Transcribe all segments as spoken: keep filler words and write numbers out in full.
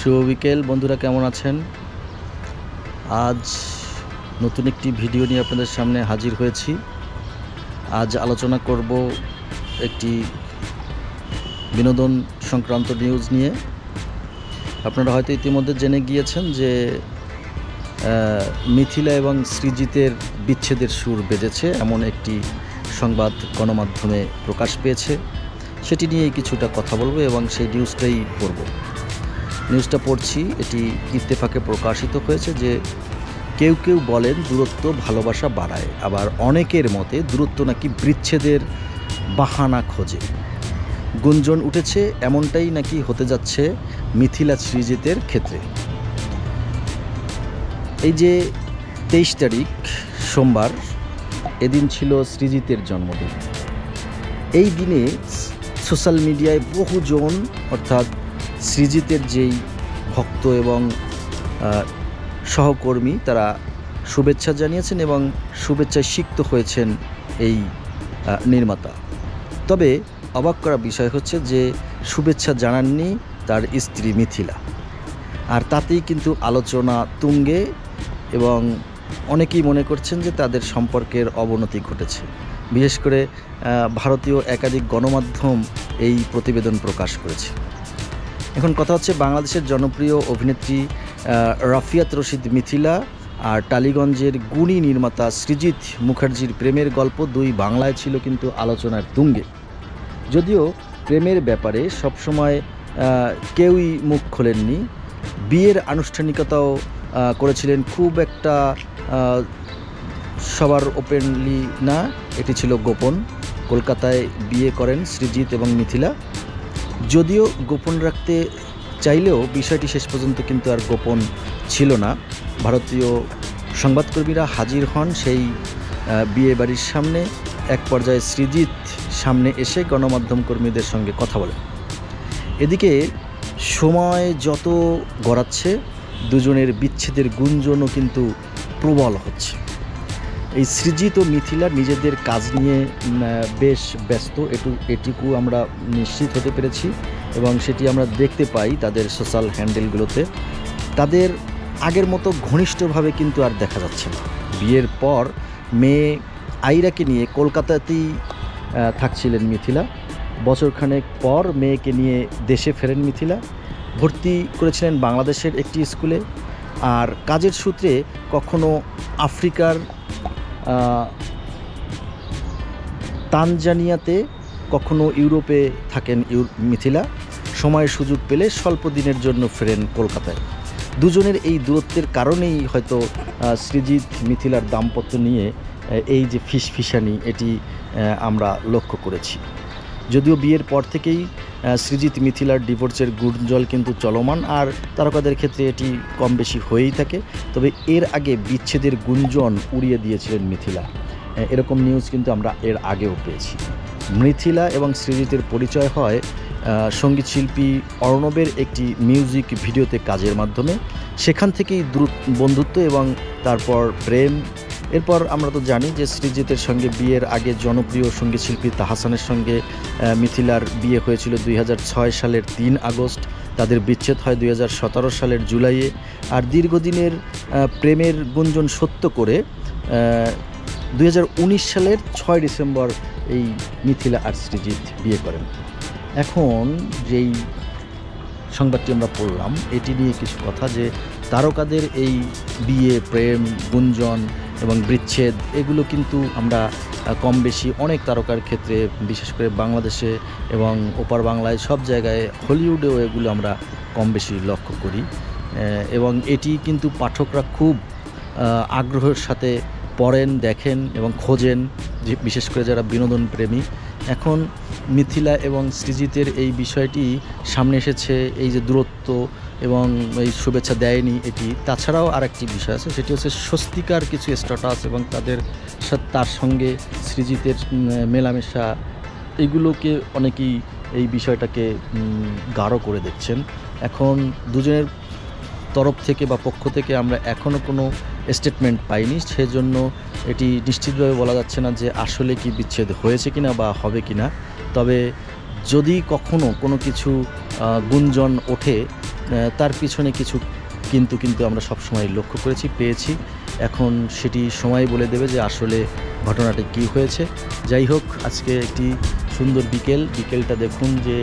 শুভ বিকেল বন্ধুরা, কেমন আছেন? আজ নতুন একটি ভিডিও নিয়ে আপনাদের সামনে হাজির হয়েছি। আজ আলোচনা করব একটি বিনোদন সংক্রান্ত নিউজ নিয়ে। আপনারা হয়তো ইতিমধ্যে জেনে গিয়েছেন যে মিথিলা এবং সৃজিতের বিচ্ছেদের সুর বেজেছে, এমন একটি সংবাদ গণমাধ্যমে প্রকাশ পেয়েছে। সেটি নিয়েই কিছুটা কথা বলবো এবং সেই নিউজটাই পড়ব। নিউজটা পড়ছি, এটি ইত্তেফাকে প্রকাশিত হয়েছে। যে কেউ কেউ বলেন দূরত্ব ভালোবাসা বাড়ায়, আবার অনেকের মতে দূরত্ব নাকি বিচ্ছেদের বাহানা খোঁজে। গুঞ্জন উঠেছে এমনটাই নাকি হতে যাচ্ছে মিথিলা সৃজিতের ক্ষেত্রে। এই যে তেইশ তারিখ সোমবার, এদিন ছিল সৃজিতের জন্মদিন। এই দিনে সোশ্যাল মিডিয়ায় বহুজন অর্থাৎ সৃজিতের যেই ভক্ত এবং সহকর্মী তারা শুভেচ্ছা জানিয়েছেন এবং শুভেচ্ছায় সিক্ত হয়েছেন এই নির্মাতা। তবে অবাক করা বিষয় হচ্ছে যে শুভেচ্ছা জানাননি তার স্ত্রী মিথিলা, আর তাতেই কিন্তু আলোচনা তুঙ্গে এবং অনেকেই মনে করছেন যে তাদের সম্পর্কের অবনতি ঘটেছে। বিশেষ করে ভারতীয় একাধিক গণমাধ্যম এই প্রতিবেদন প্রকাশ করেছে। এখন কথা হচ্ছে, বাংলাদেশের জনপ্রিয় অভিনেত্রী রাফিয়াত রশিদ মিথিলা আর টালিগঞ্জের গুণী নির্মাতা সৃজিত মুখার্জির প্রেমের গল্প দুই বাংলায় ছিল কিন্তু আলোচনার তুঙ্গে। যদিও প্রেমের ব্যাপারে সবসময় কেউই মুখ খোলেননি, বিয়ের আনুষ্ঠানিকতাও করেছিলেন খুব একটা সবার ওপেনলি না, এটি ছিল গোপন। কলকাতায় বিয়ে করেন সৃজিত এবং মিথিলা। যদিও গোপন রাখতে চাইলেও বিষয়টি শেষ পর্যন্ত কিন্তু আর গোপন ছিল না। ভারতীয় সংবাদকর্মীরা হাজির হন সেই বিয়ে বাড়ির সামনে। এক পর্যায়ে সৃজিত সামনে এসে গণমাধ্যম কর্মীদের সঙ্গে কথা বলেন। এদিকে সময় যত গড়াচ্ছে দুজনের বিচ্ছেদের গুঞ্জনও কিন্তু প্রবল হচ্ছে। এই সৃজিত ও মিথিলা নিজেদের কাজ নিয়ে বেশ ব্যস্ত, এটু এটুকু আমরা নিশ্চিত হতে পেরেছি এবং সেটি আমরা দেখতে পাই তাদের সোশ্যাল হ্যান্ডেলগুলোতে। তাদের আগের মতো ঘনিষ্ঠভাবে কিন্তু আর দেখা যাচ্ছে না। বিয়ের পর মেয়ে আইরাকে নিয়ে কলকাতাতেই থাকছিলেন মিথিলা। বছরখানেক পর মেয়েকে নিয়ে দেশে ফেরেন মিথিলা। ভর্তি করেছিলেন বাংলাদেশের একটি স্কুলে, আর কাজের সূত্রে কখনো আফ্রিকার তানজানিয়াতে, কখনো ইউরোপে থাকেন মিথিলা। সময় সুযোগ পেলে স্বল্প দিনের জন্য ফেরেন কলকাতায়। দুজনের এই দূরত্বের কারণেই হয়তো সৃজিত মিথিলার দাম্পত্য নিয়ে এই যে ফিসফিসানি, এটি আমরা লক্ষ্য করেছি। যদিও বিয়ের পর থেকেই সৃজিত মিথিলার ডিভোর্সের গুঞ্জন কিন্তু চলমান, আর তারকাদের ক্ষেত্রে এটি কম বেশি হয়েই থাকে। তবে এর আগে বিচ্ছেদের গুঞ্জন উড়িয়ে দিয়েছিলেন মিথিলা, এরকম নিউজ কিন্তু আমরা এর আগেও পেয়েছি। মিথিলা এবং সৃজিতের পরিচয় হয় সঙ্গীতশিল্পী অর্ণবের একটি মিউজিক ভিডিওতে কাজের মাধ্যমে। সেখান থেকেই বন্ধুত্ব এবং তারপর প্রেম। এরপর আমরা তো জানি যে সৃজিতের সঙ্গে বিয়ের আগে জনপ্রিয় সঙ্গীতশিল্পী তাহসানের সঙ্গে মিথিলার বিয়ে হয়েছিল দুই হাজার ছয় সালের তিন আগস্ট। তাদের বিচ্ছেদ হয় দুই হাজার সতেরো সালের জুলাইয়ে। আর দীর্ঘদিনের প্রেমের গুঞ্জন সত্য করে দুই হাজার উনিশ সালের ছয় ডিসেম্বর এই মিথিলা আর সৃজিত বিয়ে করেন। এখন যেই সংবাদটি আমরা পড়লাম এটি নিয়ে কিছু কথা, যে তারকাদের এই বিয়ে, প্রেম, গুঞ্জন এবং বিচ্ছেদ, এগুলো কিন্তু আমরা কম বেশি অনেক তারকার ক্ষেত্রে, বিশেষ করে বাংলাদেশে এবং ওপার বাংলায়, সব জায়গায়, হলিউডেও এগুলো আমরা কম বেশি লক্ষ্য করি। এবং এটি কিন্তু পাঠকরা খুব আগ্রহের সাথে পড়েন, দেখেন এবং খোঁজেন, যে বিশেষ করে যারা বিনোদন প্রেমী। এখন মিথিলা এবং সৃজিতের এই বিষয়টি সামনে এসেছে, এই যে দূরত্ব এবং এই শুভেচ্ছা দেয়নি এটি। তাছাড়াও আর একটি বিষয় আছে, সেটি হচ্ছে স্বস্তিকার কিছু স্ট্যাটাস এবং তাদের তার সঙ্গে সৃজিতের মেলামেশা, এগুলোকে অনেকেই এই বিষয়টাকে গাঢ় করে দেখছেন। এখন দুজনের তরফ থেকে বা পক্ষ থেকে আমরা এখনও কোনো স্টেটমেন্ট পাইনি, সেজন্য এটি নিশ্চিতভাবে বলা যাচ্ছে না যে আসলে কি বিচ্ছেদ হয়েছে কিনা বা হবে কিনা। তবে যদি কখনো কোনো কিছু গুঞ্জন ওঠে তার পিছনে কিছু কিন্তু কিন্তু আমরা সবসময় লক্ষ্য করেছি, পেয়েছি। এখন সেটি সময় বলে দেবে যে আসলে ঘটনাটি কী হয়েছে। যাই হোক, আজকে একটি সুন্দর বিকেল। বিকেলটা দেখুন যে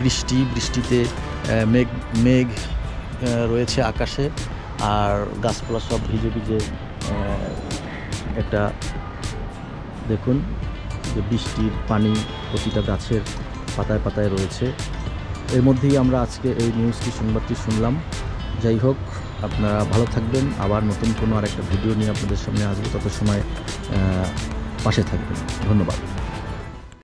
বৃষ্টি, বৃষ্টিতে মেঘ মেঘ রয়েছে আকাশে, আর গাছপালা সব ভিজে ভিজে। একটা দেখুন যে বৃষ্টির পানি প্রতিটা গাছের পাতায় পাতায় রয়েছে। এর মধ্যেই আমরা আজকে এই নিউজটি, সংবাদটি শুনলাম। যাই হোক, আপনারা ভালো থাকবেন। আবার নতুন কোনো আরেকটা ভিডিও নিয়ে আপনাদের সামনে আসবো। তত সময় পাশে থাকবেন। ধন্যবাদ।